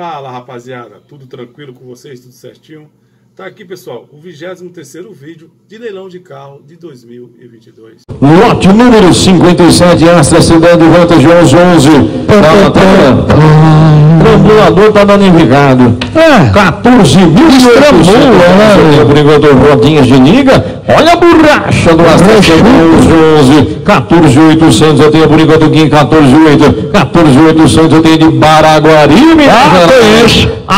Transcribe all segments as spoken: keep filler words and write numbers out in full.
Fala, rapaziada, tudo tranquilo com vocês? Tudo certinho? Tá aqui, pessoal, o vigésimo terceiro vídeo de leilão de carro de dois mil e vinte e dois. Lote número cinquenta e sete, Astra Sedan de volta de onze onze. O trambulador tá danificado. É. quatorze mil e oitocentos. Obrigador, rodinhas de liga. Olha a borracha do Astra Sedan onze onze. quatorze mil e oitocentos, eu tenho a Burica do Guim, quatorze mil e oitocentos. quatorze mil e oitocentos, eu tenho de Baraguari. Ah,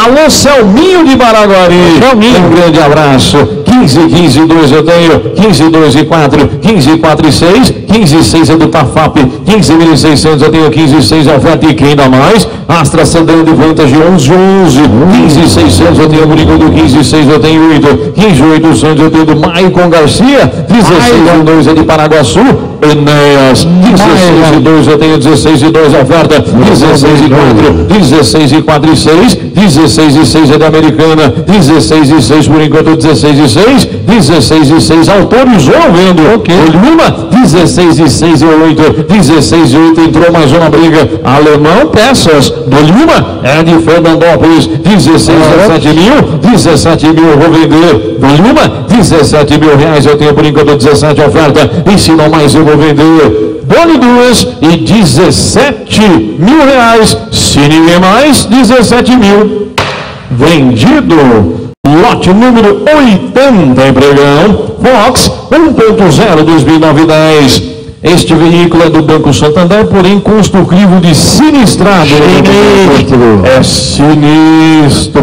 alô, Selminho de Baraguari. Selminho. Um grande abraço. quinze, quinze, dois eu tenho, quinze, dois e quatro, quinze, quatro e seis, quinze, seis é do Tafap, quinze mil e seiscentos eu tenho, quinze, seis é o Fatiquinho ainda mais, Astra Sedan de Vantage onze, onze, quinze, seiscentos eu tenho, Burico do quinze, seis eu tenho oito, quinze, oitocentos eu tenho do Maicon Garcia, dezesseis, dois é de Paraguaçu, Enéas, dezesseis e dois eu tenho, dezesseis e dois oferta, dezesseis e quatro, dezesseis e quatro e seis, dezesseis e seis é da Americana, dezesseis e seis por enquanto, dezesseis e seis, dezesseis e seis autorizou vendo, ok, Lima, dezesseis e seis e oito, dezesseis e oito entrou mais uma briga, Alemão Peças, do Lima, é de Fernandópolis, dezesseis, dezessete mil, dezessete mil eu vou vender, do Lima, dezessete mil reais eu tenho por enquanto, dezessete oferta, ensinou mais eu vou vender, doze e dezessete mil reais. Se ninguém mais, dezessete mil. Vendido. Lote número oitenta em Pregão. Fox um ponto zero dois mil e nove dez. Este veículo é do Banco Santander, porém custa o crivo de sinistrado. Sinistro. É sinistro.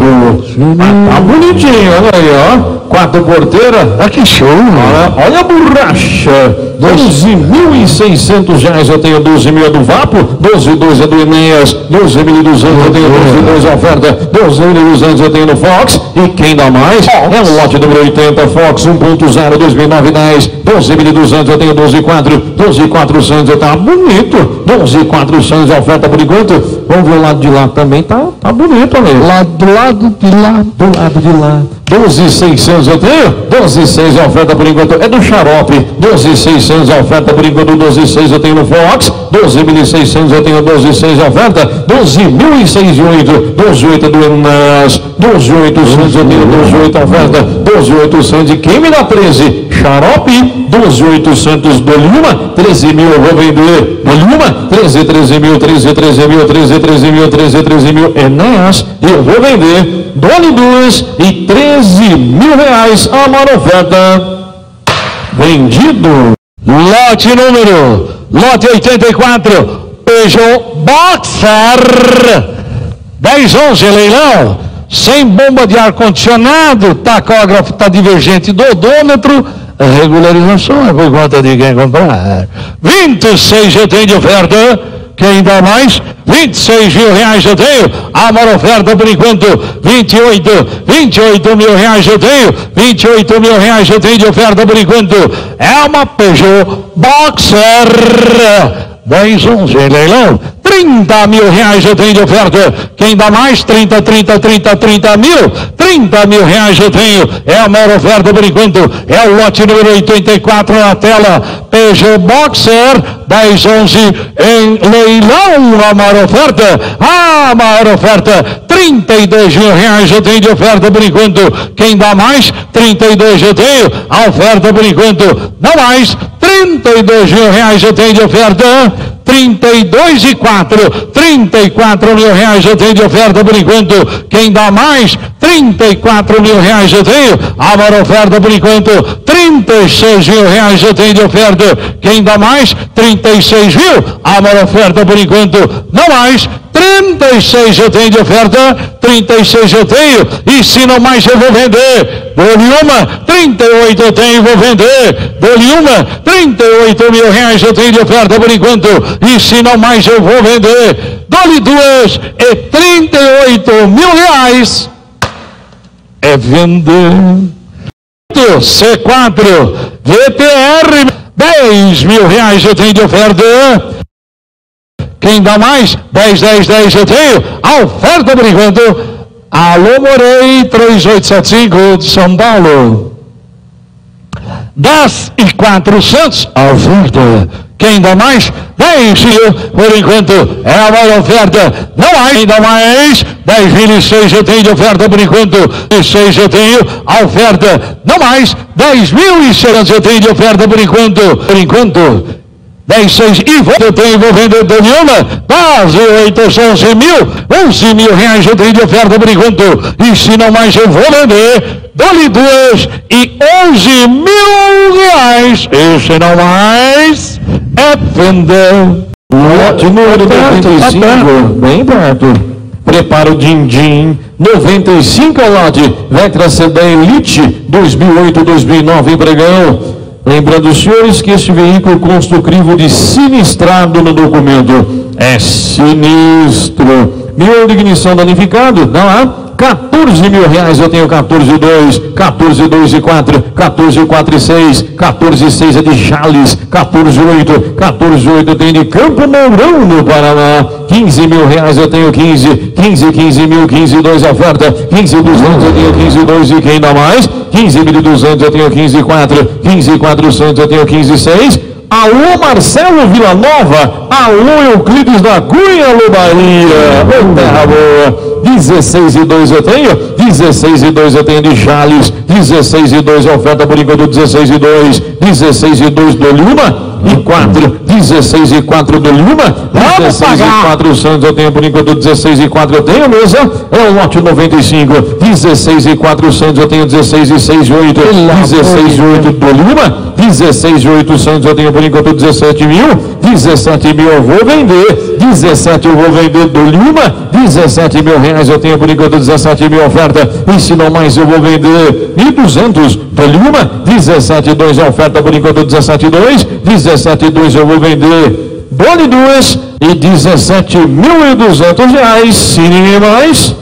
sinistro. Ah, tá bonitinho, olha aí, ó. Quatro porteiras. Ah, que show, mano. Olha, olha a borracha. doze mil e seiscentos reais eu tenho, doze mil é do Vapo, doze e dois é do Enéas, doze mil e duzentos eu tenho, doze e dois oferta, doze mil e duzentos eu tenho no Fox, e quem dá mais? É o lote número oitenta, Fox um ponto zero, dois mil e nove dez, doze mil e duzentos eu tenho, doze e quatro, doze e quatrocentos, tá bonito, doze e quatrocentos oferta por enquanto, vamos ver o lado de lá também, tá, tá bonito mesmo. Lá, do lado de lá, do lado de lá. doze mil e seiscentos eu tenho, doze mil e seiscentos a oferta por enquanto, é do Xarope, doze mil e seiscentos a oferta por enquanto, doze mil e seiscentos eu tenho no Fox, doze mil e seiscentos eu tenho, doze mil e seiscentos a oferta, doze mil e seiscentos e oito, doze mil e oito é do Enas, doze mil e oitocentos eu tenho, doze mil e oitocentos a oferta, doze mil e oitocentos e quem me dá treze? Xarope, doze mil e oitocentos do Lima, treze mil eu vou vender, do Lima, treze, treze mil, treze, treze mil, treze, treze mil, treze, treze mil, Enas, eu vou vender, Dole dois e treze mil reais a maior oferta. Vendido. Lote número, lote oitenta e quatro, Peugeot Boxer dez onze, leilão, sem bomba de ar-condicionado, tacógrafo está divergente do odômetro, regularização é por conta de quem comprar. vinte e seis eu tenho de oferta, quem dá mais? vinte e seis mil reais eu tenho, a maior oferta por enquanto, vinte e oito, vinte e oito mil reais eu tenho, vinte e oito mil reais eu tenho de oferta por enquanto, é uma Peugeot Boxer dez onze em leilão, trinta mil reais eu tenho de oferta, quem dá mais? trinta, trinta, trinta, trinta mil, trinta mil reais eu tenho, é a maior oferta por enquanto, é o lote número oitenta e quatro na tela, Peugeot Boxer dez onze em leilão, a maior oferta, a maior oferta, trinta e dois mil reais eu tenho de oferta por enquanto, quem dá mais? trinta e dois eu tenho, a oferta por enquanto, dá mais, trinta e dois mil reais eu tenho de oferta, trinta e dois e quatro, trinta e quatro mil reais eu tenho de oferta por enquanto, quem dá mais? trinta e quatro mil reais eu tenho, a maior oferta por enquanto, trinta e seis mil reais eu tenho de oferta, quem dá mais? trinta e seis mil, a maior oferta por enquanto, não mais, trinta e seis eu tenho de oferta, trinta e seis eu tenho, e se não mais eu vou vender, dou-lhe uma, trinta e oito eu tenho e vou vender, dou-lhe uma, trinta e oito mil reais eu tenho de oferta por enquanto, e se não mais eu vou vender, dou-lhe duas e trinta e oito mil reais, é vender. C quatro, V T R, dez mil reais eu tenho de oferta. Quem dá mais? dez, dez, dez eu tenho. A oferta por enquanto. Alô Morei, três oito sete cinco de São Paulo. dez e quatrocentos ao vinte. Quem dá mais? dez mil. Por enquanto é a maior oferta. Não há ainda mais. dez mil e seis eu tenho de oferta por enquanto. E seis eu tenho a oferta. Não mais. dez mil e seiscentos eu tenho de oferta por enquanto. Por enquanto. dez, seis e vou. Eu tenho envolvendo o Daniela. Quase oito são onze mil. onze mil reais eu tenho de oferta por enquanto. E se não mais eu vou vender. Dou-lhe duas e onze mil reais. E se não mais. É venda. Lote número noventa e cinco. Bem perto. Prepara o din-din. noventa e cinco é o lote. Vai trazer da Elite dois mil e oito, dois mil e nove em Pregão. Lembrando os senhores que este veículo consta o crivo de sinistrado no documento. É sinistro. Miolo de ignição danificado, não há? quatorze mil reais, eu tenho quatorze e dois, quatorze e dois e quatro, quatorze e quatro e seis, quatorze e seis é de Jales, quatorze e oito, quatorze e oito tem de Campo Mourão no Paraná, quinze mil reais eu tenho quinze, quinze, quinze mil, quinze e dois a oferta, quinze e duzentos eu tenho quinze e dois e quem dá mais? quinze mil e duzentos eu tenho quinze e quatro, quinze e quatrocentos eu tenho quinze e seis, Alô Marcelo Vila Nova, alô Euclides da Cunha, alô Bahia, ô terra boa, dezesseis e dois eu tenho, dezesseis e dois eu tenho de Jales, dezesseis e dois a oferta por enquanto, dezesseis e dois, dezesseis e dois do Lima, e quatro, dezesseis e quatro do Lima, dezesseis e quatrocentos eu tenho por enquanto, dezesseis e quatro eu tenho mesa, é o lote noventa e cinco, dezesseis e quatrocentos eu tenho, dezesseis e seiscentos e oito, dezesseis e oito do Lima, dezesseis mil e oitocentos eu tenho por enquanto, dezessete mil, dezessete mil eu vou vender, dezessete eu vou vender do Lima, dezessete mil reais eu tenho por enquanto, dezessete mil oferta, e se não mais eu vou vender mil e duzentos do Lima, dezessete e dois a oferta por enquanto, dezessete e dois, dezessete e dois eu vou vender, doze e dois e dezessete mil e duzentos reais, se ninguém mais,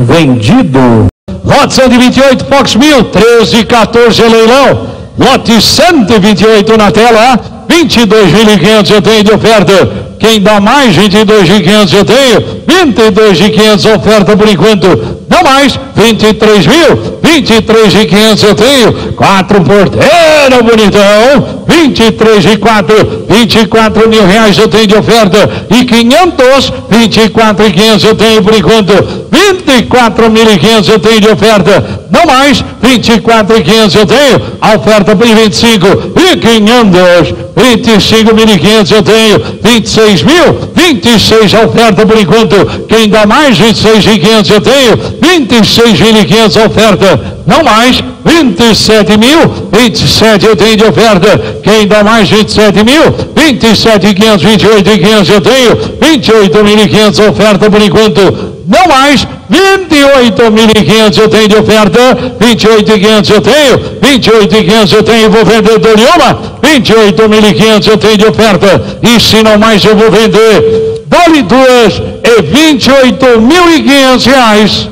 vendido. Lote cento e vinte e oito, Fox mil, treze e quatorze leilão. Lote cento e vinte e oito na tela, vinte e dois mil e quinhentos eu tenho de oferta. Quem dá mais, vinte e dois mil e quinhentos eu tenho, vinte e dois mil e quinhentos oferta por enquanto. Não mais, vinte e três mil, vinte e três mil e quinhentos eu tenho, quatro porteira bonitão, vinte e três e quatro, vinte e quatro mil reais eu tenho de oferta, e quinhentos, vinte e quatro mil e quinhentos eu tenho por enquanto, vinte e quatro mil e quinhentos eu tenho de oferta, não mais, vinte e quatro mil e quinhentos eu tenho, a oferta por vinte e cinco, e quinhentos, vinte e cinco mil e quinhentos eu tenho, vinte e seis mil, vinte e seis a oferta por enquanto, quem dá mais, vinte e seis mil e quinhentos eu tenho, vinte e seis mil e quinhentos oferta, não mais, vinte e sete mil, vinte e sete eu tenho de oferta, quem dá mais, vinte e sete mil, vinte e sete mil e quinhentos, vinte e oito mil e quinhentos eu tenho, vinte e oito mil e quinhentos oferta por enquanto, não mais, vinte e oito mil e quinhentos eu tenho de oferta, vinte e oito mil e quinhentos eu tenho, vinte e oito mil e quinhentos eu tenho, vou vender do Lima, vinte e oito mil e quinhentos eu tenho de oferta, e se não mais eu vou vender, dou-lhe duas e vinte e oito mil e quinhentos reais.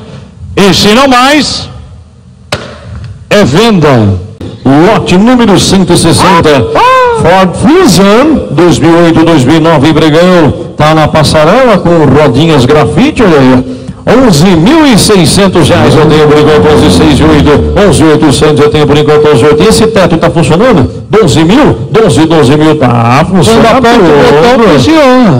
E se não mais, é venda. Lote número cento e sessenta, ah, ah. Ford Fusion dois mil e oito, dois mil e nove em Bregão. Tá na passarela com rodinhas grafite, olha aí. onze mil e seiscentos reais eu tenho por enquanto, onze mil e seiscentos e oito, onze mil e oitocentos eu tenho por enquanto, onze mil e oitocentos. E esse teto tá funcionando? doze mil? doze, doze mil tá funcionando.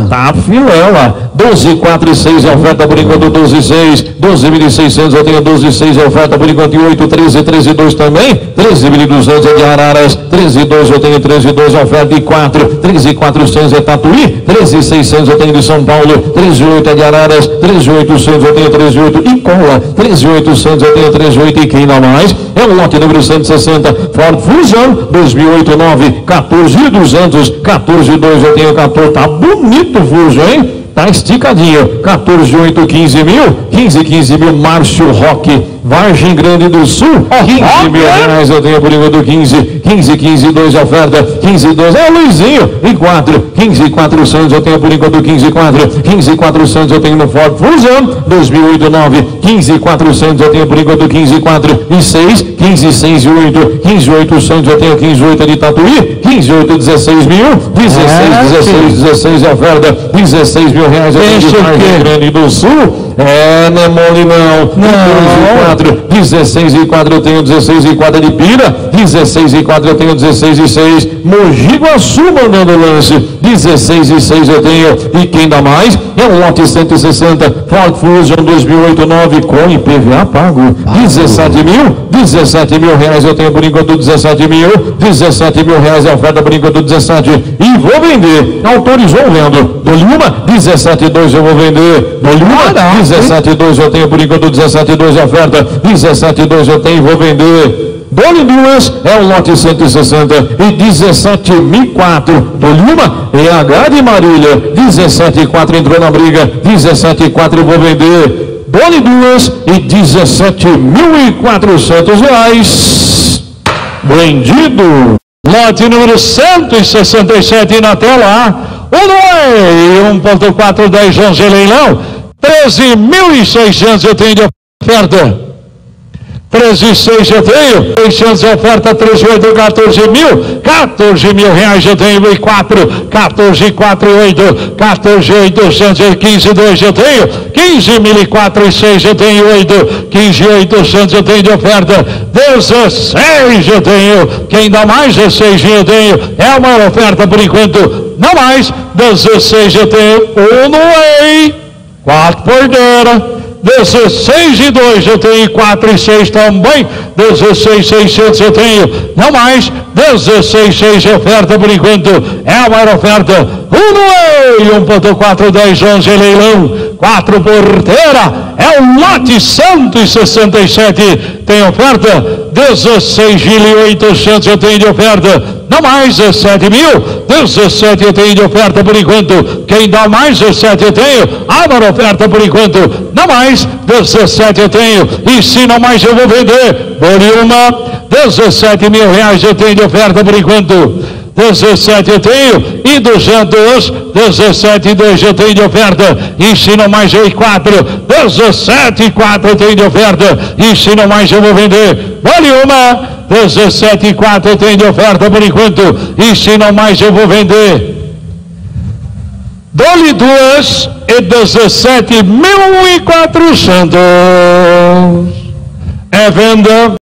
Tá filela. doze, quatro e seis a oferta por enquanto, doze, seis. doze mil e seiscentos eu tenho, doze, seis a oferta por enquanto, e oito, treze, treze, dois também. treze mil e duzentos é de Araras, treze, dois eu tenho, treze, dois a oferta e quatro. treze, quatrocentos é Tatuí, treze, seiscentos eu tenho de São Paulo, treze, oito é de Araras, treze, oitocentos eu tenho, treze, oito e cola, treze, oitocentos eu tenho, treze, oito e quem não mais? É o lote número cento e sessenta, Ford Fusion, dois mil e oito, nove, quatorze mil e duzentos, quatorze mil e duzentos eu tenho, quatorze, tá bonito o Fusion, hein? Tá esticadinho, quatorze, oito, quinze mil, quinze, quinze mil, Márcio Roque, Vargem Grande do Sul, quinze mil reais eu tenho por enquanto, quinze, quinze, quinze, dois oferta, quinze, dois, é Luizinho, e quatro, quinze, quatrocentos eu tenho por enquanto, quinze, quatro, quinze, quatrocentos eu tenho no Ford Fusion, dois mil e oito, nove, quinze, quatrocentos eu tenho por enquanto, quinze, quatro e seis, quinze, seis e oito, quinze, oitocentos eu tenho, quinze, oito de Tatuí, quinze, oito, dezesseis mil, dezesseis, dezesseis, dezesseis oferta, dezesseis mil reais eu tenho de Vargem Grande do Sul, É, não é mole não. doze e quatro, dezesseis e quatro, eu tenho dezesseis e quatro de Pira. dezesseis e quatro, eu tenho dezesseis e seis. Mogi Guaçu mandando o lance. dezesseis e seis eu tenho. E quem dá mais? É o lote cento e sessenta. Ford Fusion dois mil e oito nove com I P V A pago. dezessete mil. dezessete mil reais eu tenho por enquanto. dezessete mil. dezessete mil reais é oferta por enquanto. dezessete. E vou vender. Autorizou vendo. Dou-lhe uma. dezessete e dois eu vou vender. Dou-lhe uma. dezessete e dois eu tenho por enquanto. dezessete e dois é oferta. dezessete e dois eu tenho e vou vender. Dole duas, é o lote cento e sessenta e dezessete mil e quatro. Dole uma, E H de Marília, dezessete mil e quatro entrou na briga, dezessete mil e quatro vou vender. Dole duas e dezessete mil e quatrocentos reais. Vendido. Lote número cento e sessenta e sete na tela A. um ponto quatro, dez, onze, leilão. treze mil e seiscentos eu tenho de oferta. treze e seis eu tenho, seiscentos oferta, três e oito, quatorze mil, quatorze mil reais eu tenho, e quatro, quatorze e quatro e oito, quatorze e oitocentos, quinze e dois eu tenho, quinze mil e quatro e seis eu tenho, oito, quinze e oitocentos eu tenho de oferta, dezesseis eu tenho, quem dá mais dezesseis eu tenho, é uma oferta por enquanto, não mais, dezesseis eu tenho, um no E I, quatro porteira, dezesseis e dois eu tenho, quatro e seis também, dezesseis mil e seiscentos eu tenho, não mais, dezesseis mil e seiscentos de oferta por enquanto, é uma oferta, um um ponto quatro, dez, onze, leilão, quatro porteira, é o lote cento e sessenta e sete, tem oferta, dezesseis mil e oitocentos eu tenho de oferta, não mais, dezessete mil, dezessete eu tenho de oferta por enquanto, quem dá mais dezessete eu tenho, abra oferta por enquanto, não mais, dezessete eu tenho, e se não mais eu vou vender, por uma, dezessete mil reais eu tenho de oferta por enquanto, dezessete eu tenho, e duzentos, dezessete e dois eu tenho de oferta, e se não mais eu e quatro, dezessete e quatro eu tenho de oferta, e se não mais eu vou vender, vale uma, dezessete e quatro eu tenho de oferta por enquanto, e se não mais eu vou vender. Dole duas e dezessete mil e quatrocentos. É venda.